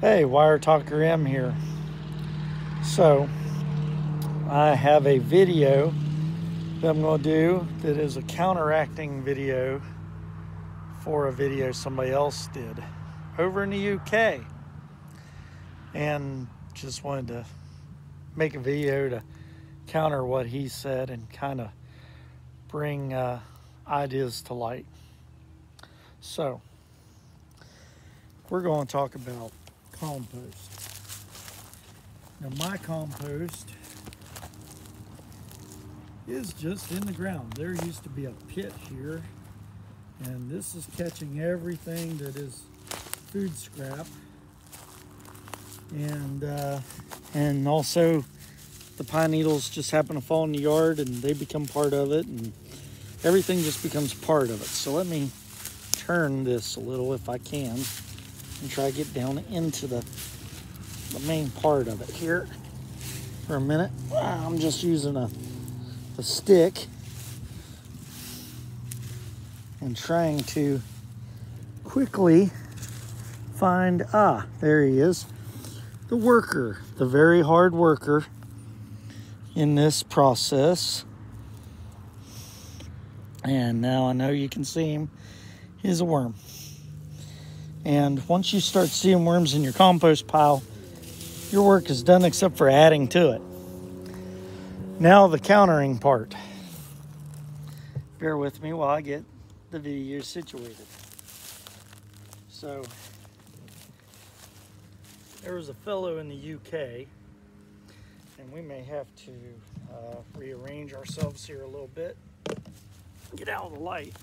Hey, Wiretalker M here. So I have a video that I'm going to do that is a counteracting video for a video somebody else did over in the UK, and just wanted to make a video to counter what he said and kind of bring ideas to light. So we're going to talk about compost. Now, my compost is just in the ground. There used to be a pit here, and this is catching everything that is food scrap, and also the pine needles just happen to fall in the yard and they become part of it, and everything just becomes part of it. So let me turn this a little if I can and try to get down into the main part of it here for a minute. I'm just using a stick and trying to quickly find, there he is, the worker, the very hard worker in this process. And now I know you can see him. He's a worm. And once you start seeing worms in your compost pile, your work is done except for adding to it. Now the countering part. Bear with me while I get the video situated. So there was a fellow in the UK, and we may have to rearrange ourselves here a little bit, get out of the light,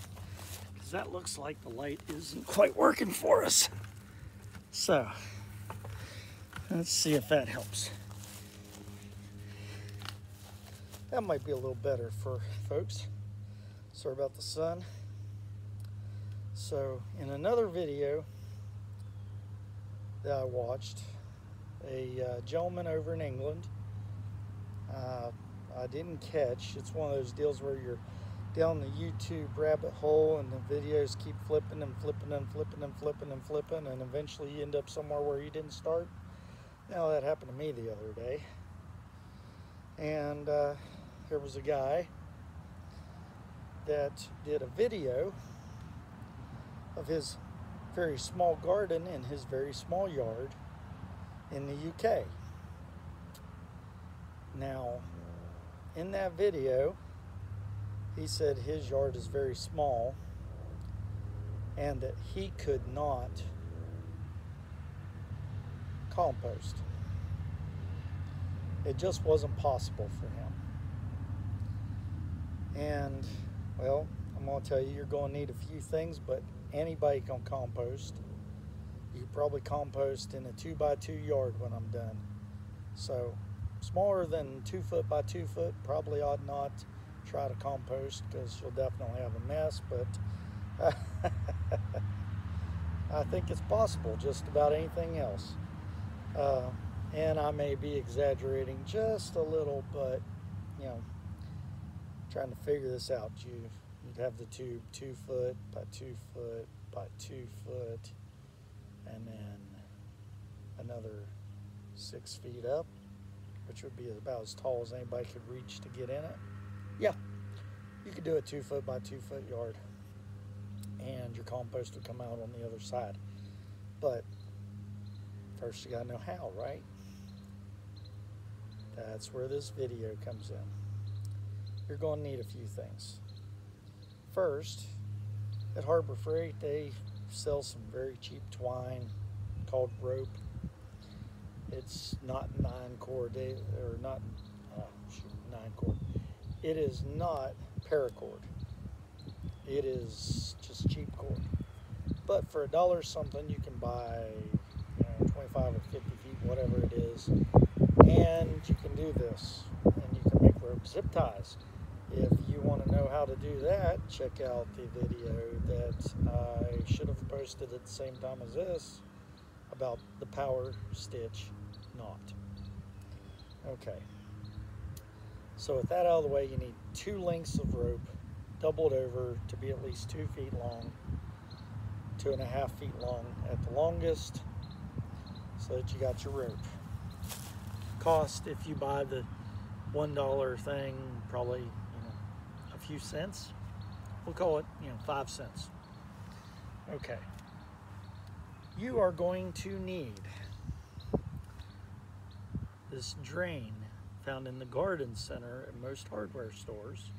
because that looks like the light isn't quite working for us. So let's see if that helps. That might be a little better for folks. Sorry about the sun. So in another video that I watched, a gentleman over in England, I didn't catch, it's one of those deals where you're down the YouTube rabbit hole and the videos keep flipping and flipping and flipping and flipping and flipping, and eventually you end up somewhere where you didn't start. Now that happened to me the other day, and there was a guy that did a video of his very small garden in his very small yard in the UK. Now, in that video, he said his yard is very small and that he could not compost. It just wasn't possible for him. And, well, I'm going to tell you, you're going to need a few things, but anybody can compost. You could probably compost in a 2 by 2 yard when I'm done. So smaller than 2 foot by 2 foot, probably ought not try to compost, because you'll definitely have a mess, but I think it's possible just about anything else. And I may be exaggerating just a little, but you know, trying to figure this out, you'd have the tube 2 foot by 2 foot by 2 foot, and then another 6 feet up, which would be about as tall as anybody could reach to get in it. Yeah, you could do a 2 foot by 2 foot yard, and your compost would come out on the other side. But first you gotta know how, right? That's where this video comes in. You're gonna need a few things. First, at Harbor Freight, they sell some very cheap twine called rope. It's not 9-cord, or not, shoot, 9-cord. It is not paracord. It is just cheap cord. But for $1 something, you can buy 25 or 50 feet, whatever it is, and you can do this. And you can make rope zip ties. If you want to know how to do that, check out the video that I should have posted at the same time as this about the power stitch knot. Okay, so with that out of the way, you need 2 lengths of rope doubled over to be at least 2 feet long, 2.5 feet long at the longest, so that you got your rope. Cost, if you buy the $1 thing, probably a few cents. We'll call it 5 cents. Okay. You are going to need this drain found in the garden center at most hardware stores,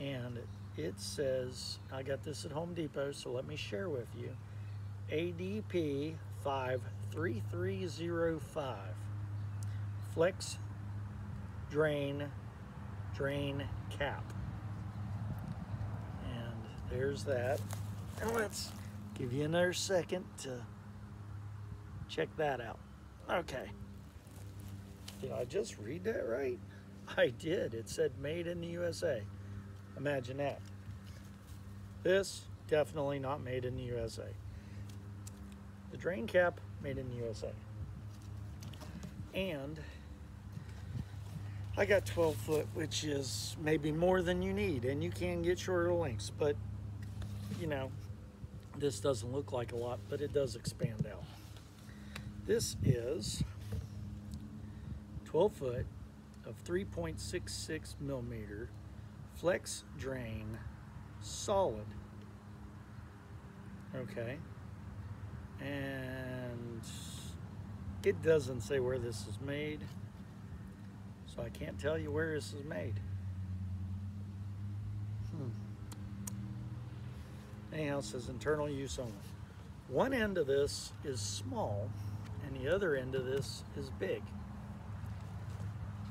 and it says, I got this at Home Depot, so let me share with you, ADP 53305 flex drain cap. And there's that. Now let's give you another second to check that out. Okay. Did I just read that right? I did. It said made in the USA. Imagine that. This, definitely not made in the USA. The drain cap, made in the USA. And I got 12 foot, which is maybe more than you need, and you can get shorter lengths, but this doesn't look like a lot, but it does expand out. This is 12 foot of 3.66 millimeter flex drain solid. Okay, and it doesn't say where this is made, so I can't tell you where this is made. Anyhow, it says internal use only. One end of this is small and the other end of this is big.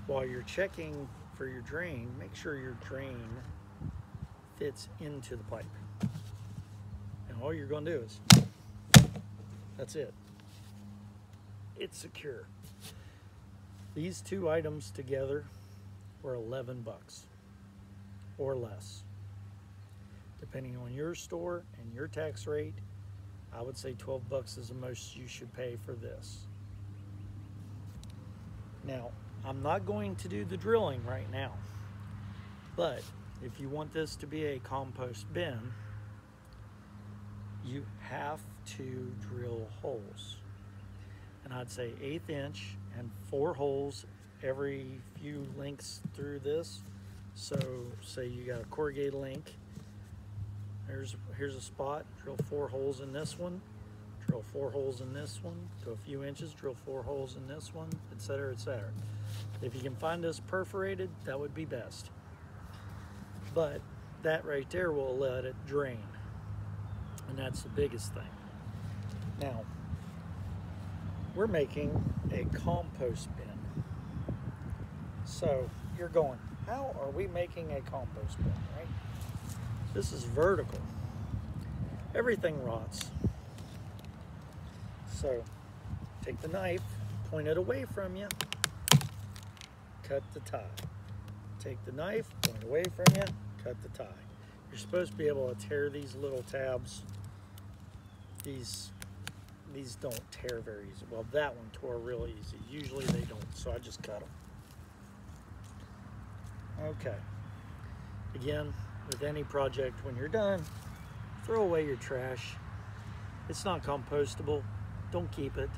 While you're checking for your drain, make sure your drain fits into the pipe. And all you're going to do is, that's it. It's secure. These two items together were 11 bucks or less. Depending on your store and your tax rate, I would say 12 bucks is the most you should pay for this. Now, I'm not going to do the drilling right now, but if you want this to be a compost bin, you have to drill holes. And I'd say 1/8 inch and 4 holes every few links through this. So say you got a corrugated link. Here's a spot, drill 4 holes in this one, drill 4 holes in this one, to a few inches, drill 4 holes in this one, etc., etc. If you can find this perforated, that would be best. But that right there will let it drain. And that's the biggest thing. Now, we're making a compost bin. So you're going, how are we making a compost bin, right? This is vertical. Everything rots. So take the knife, point it away from you, cut the tie. Take the knife, point away from you, cut the tie. You're supposed to be able to tear these little tabs. These don't tear very easy. Well, that one tore real easy. Usually they don't, so I just cut them. Okay. Again, with any project, when you're done, throw away your trash. It's not compostable. Don't keep it.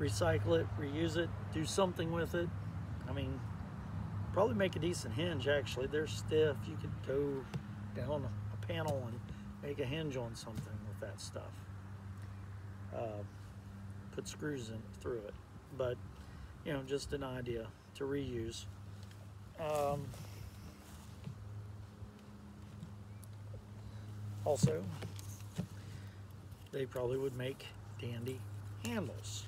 Recycle it, reuse it, do something with it. I mean, probably make a decent hinge, actually. They're stiff. You could go down a panel and make a hinge on something with that stuff. Put screws in through it. But, just an idea to reuse. Also, they probably would make dandy handles.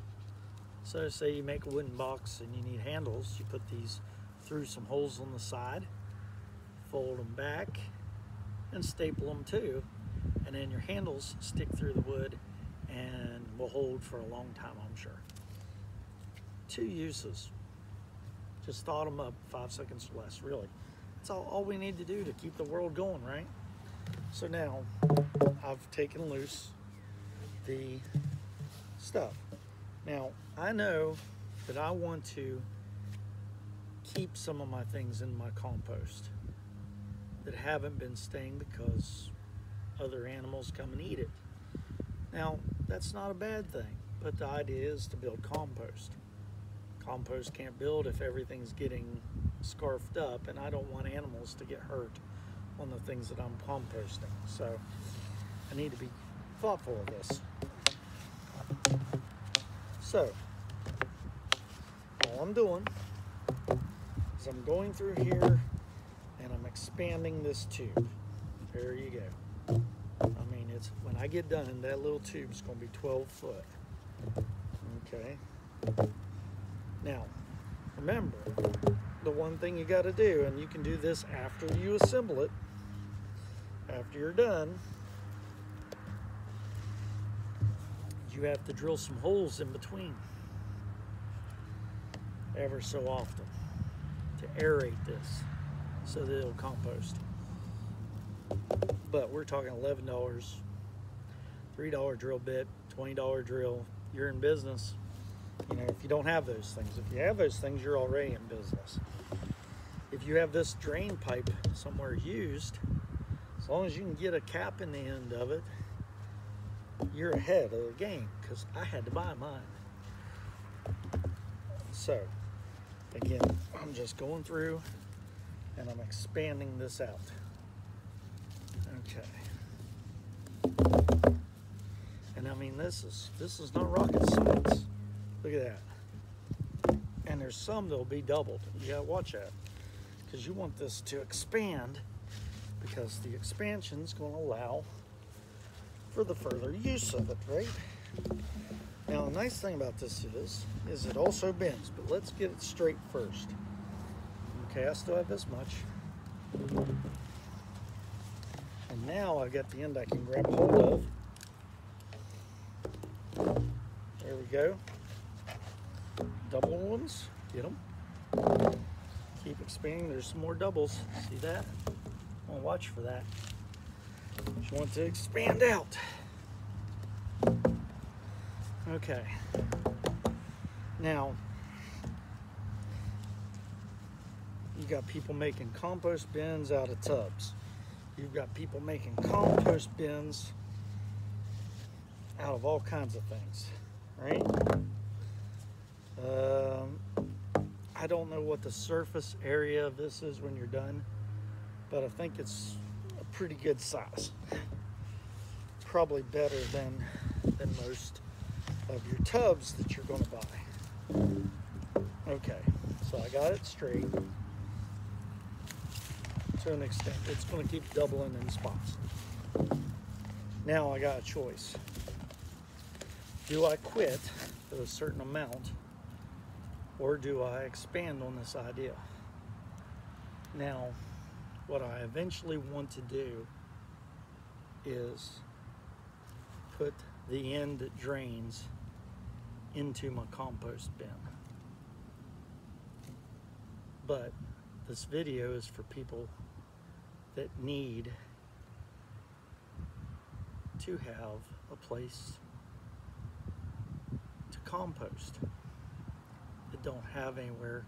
So say you make a wooden box and you need handles, you put these through some holes on the side, fold them back, and staple them too, and then your handles stick through the wood and will hold for a long time, I'm sure. 2 uses. Just thought them up, 5 seconds or less, really. That's all we need to do to keep the world going, right? So now I've taken loose the stuff. Now I know that I want to keep some of my things in my compost that haven't been staying because other animals come and eat it. Now, that's not a bad thing, but the idea is to build compost. Compost can't build if everything's getting scarfed up, and I don't want animals to get hurt on the things that I'm composting. So I need to be thoughtful of this. So all I'm doing is I'm going through here and I'm expanding this tube. There you go. I mean, it's when I get done, that little tube's going to be 12 foot. Okay. Now, remember, the one thing you got to do, and you can do this after you assemble it, after you're done, you have to drill some holes in between ever so often to aerate this so that it'll compost. But we're talking $11, $3 drill bit, $20 drill. You're in business. You know, if you don't have those things. If you have those things, you're already in business. If you have this drain pipe somewhere used, as long as you can get a cap in the end of it, you're ahead of the game, because I had to buy mine. So, again, I'm just going through and I'm expanding this out. Okay. And I mean, this is not rocket science. Look at that. And there's some that'll be doubled. You gotta watch that, because you want this to expand, because the expansion's gonna allow for the further use of it, right? Now, the nice thing about this is it also bends, but let's get it straight first. Okay, I still have this much. And now I've got the end I can grab hold of. There we go. Double ones, get them. Keep expanding, there's some more doubles. See that? I'm gonna watch for that. Just want to expand out. Okay. Now, you've got people making compost bins out of tubs. You've got people making compost bins out of all kinds of things, right? I don't know what the surface area of this is when you're done, but I think it's a pretty good size. Probably better than most of your tubs that you're going to buy. Okay, so I got it straight to an extent. It's going to keep doubling in spots. Now I got a choice. Do I quit at a certain amount, or do I expand on this idea? Now, what I eventually want to do is put the end that drains into my compost bin. But this video is for people that need to have a place to compost, that don't have anywhere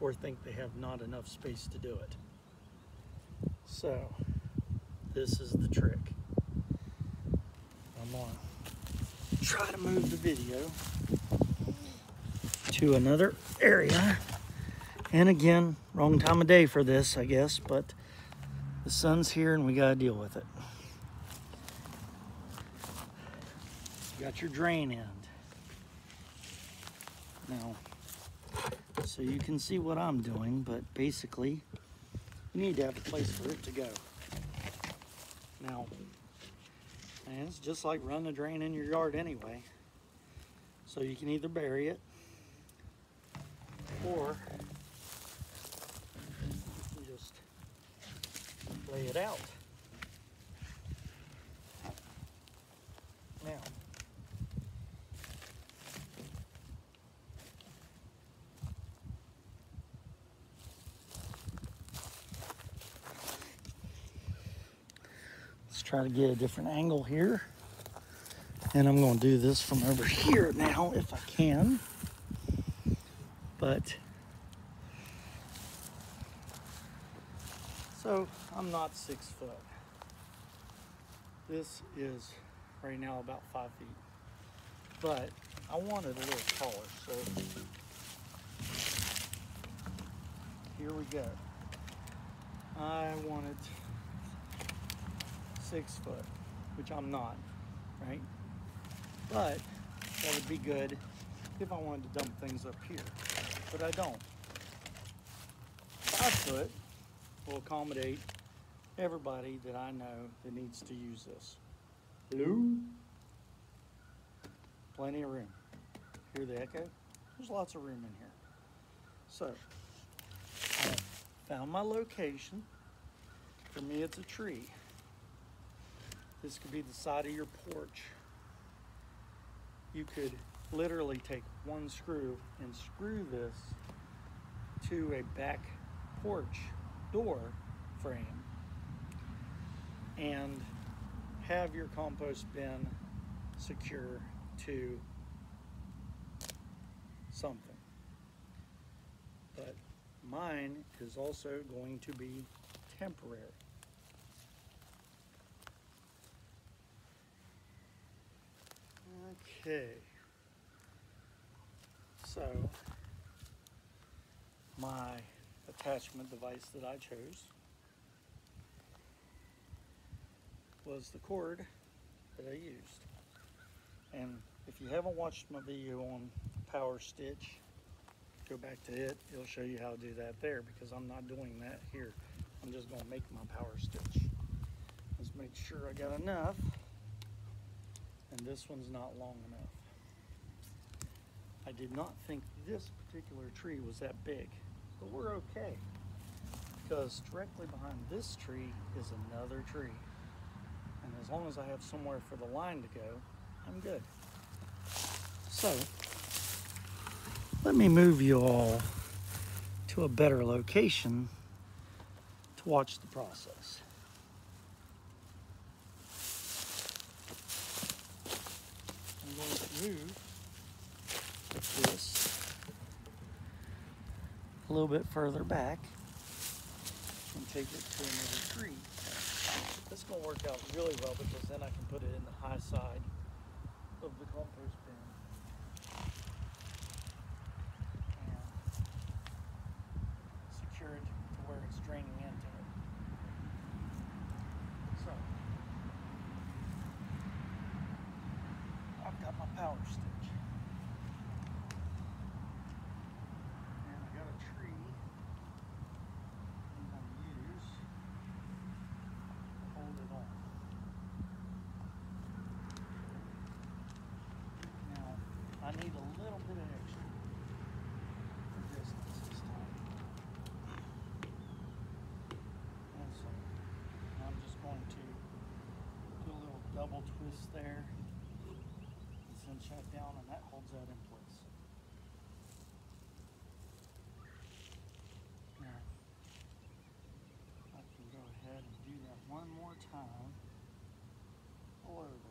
or think they have not enough space to do it. So this is the trick. I'm gonna try to move the video to another area. And again, wrong time of day for this, I guess, but the sun's here and we gotta deal with it. You got your drain end. Now, so you can see what I'm doing, but basically you need to have a place for it to go. Now, and it's just like running a drain in your yard anyway. So you can either bury it, or you just lay it out. Now, try to get a different angle here, and I'm going to do this from over here now if I can. But so I'm not 6 foot. This is right now about 5 feet, but I want it a little taller, so here we go. I want it 6 foot, which I'm not, right? But that would be good if I wanted to dump things up here, but I don't. 5 foot will accommodate everybody that I know that needs to use this. Hello? Plenty of room. Hear the echo? There's lots of room in here. So, I found my location. For me, it's a tree. This could be the side of your porch. You could literally take one screw and screw this to a back porch door frame and have your compost bin secure to something. But mine is also going to be temporary. Okay, so my attachment device that I chose was the cord that I used. And if you haven't watched my video on power stitch, go back to it. It'll show you how to do that there, because I'm not doing that here. I'm just gonna make my power stitch. Let's make sure I got enough. And this one's not long enough. I did not think this particular tree was that big, but we're okay, because directly behind this tree is another tree. And as long as I have somewhere for the line to go, I'm good. So, let me move you all to a better location to watch the process. I'm going to move this a little bit further back and take it to another tree. This is going to work out really well, because then I can put it in the high side of the compost bin and secure it to where it's draining into it. So, I've got my power stitch. And I got a tree I'm going to use to hold it on. Now, I need a little bit of extra for distance this time. And so, I'm just going to do a little double twist there. And shut down, and that holds that in place. Now, I can go ahead and do that one more time below there.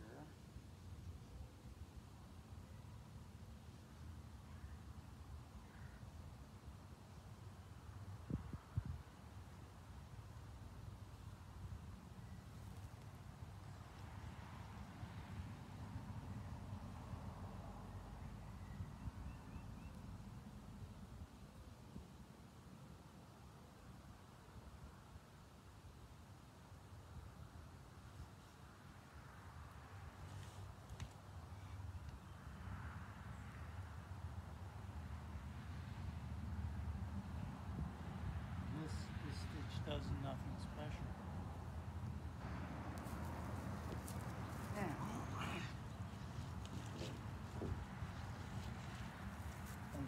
Does nothing special. Now, I'm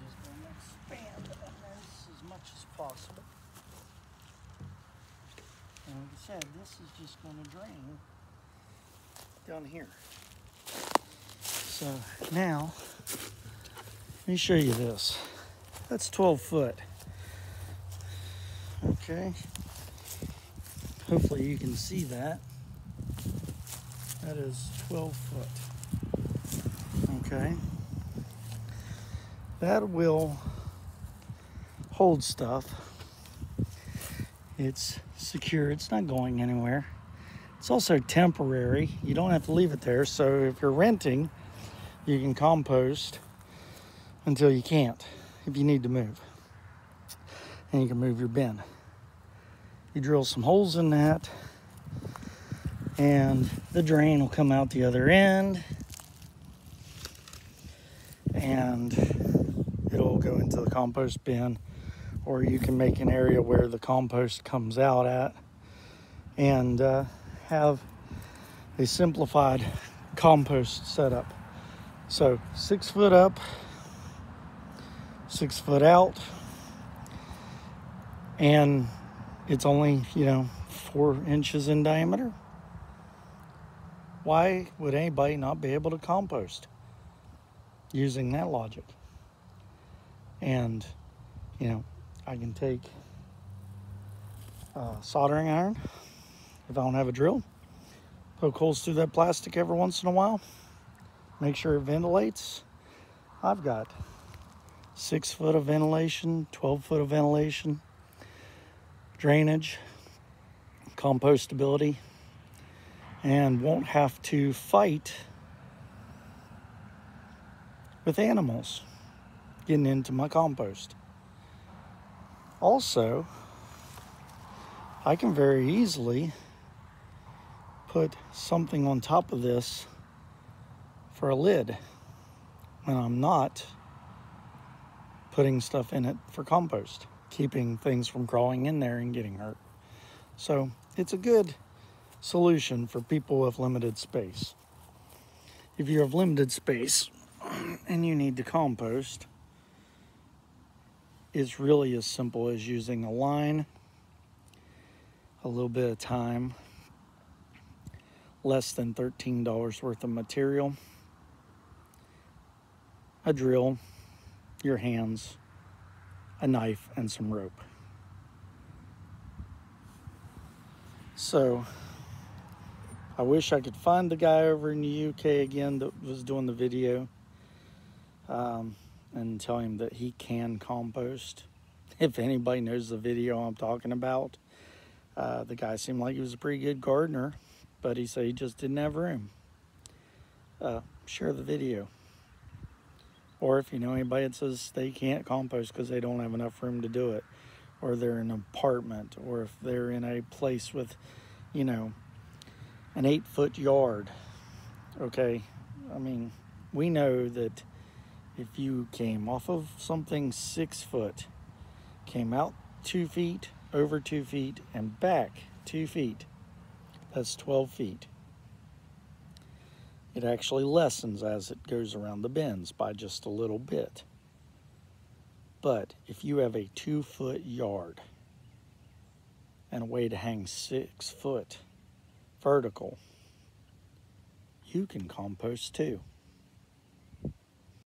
just going to expand this as much as possible. And like I said, this is just going to drain down here. So now, let me show you this. That's 12 foot. Okay. Hopefully you can see that. That is 12 foot. Okay. That will hold stuff. It's secure. It's not going anywhere. It's also temporary. You don't have to leave it there. So if you're renting, you can compost until you can't, if you need to move. And you can move your bin. You drill some holes in that, and the drain will come out the other end, and it'll go into the compost bin, or you can make an area where the compost comes out at, and have a simplified compost setup. So 6 foot up, 6 foot out, and it's only, 4 inches in diameter. Why would anybody not be able to compost using that logic? And, I can take a soldering iron if I don't have a drill, poke holes through that plastic every once in a while, make sure it ventilates. I've got 6 foot of ventilation, 12 foot of ventilation, drainage, compostability, and won't have to fight with animals getting into my compost. Also, I can very easily put something on top of this for a lid when I'm not putting stuff in it for compost, keeping things from crawling in there and getting hurt. So it's a good solution for people with limited space. If you have limited space and you need to compost, it's really as simple as using a line, a little bit of time, less than $13 worth of material, a drill, your hands, a knife, and some rope. So I wish I could find the guy over in the UK again that was doing the video, and tell him that he can compost. If anybody knows the video I'm talking about, the guy seemed like he was a pretty good gardener, but he said he just didn't have room. Share the video. Or if you know anybody that says they can't compost because they don't have enough room to do it, or they're in an apartment, or if they're in a place with, an 8 foot yard. Okay, we know that if you came off of something 6 foot, came out 2 feet, over 2 feet, and back 2 feet, that's 12 feet. It actually lessens as it goes around the bins by just a little bit. But if you have a 2 foot yard and a way to hang 6 foot vertical, you can compost too.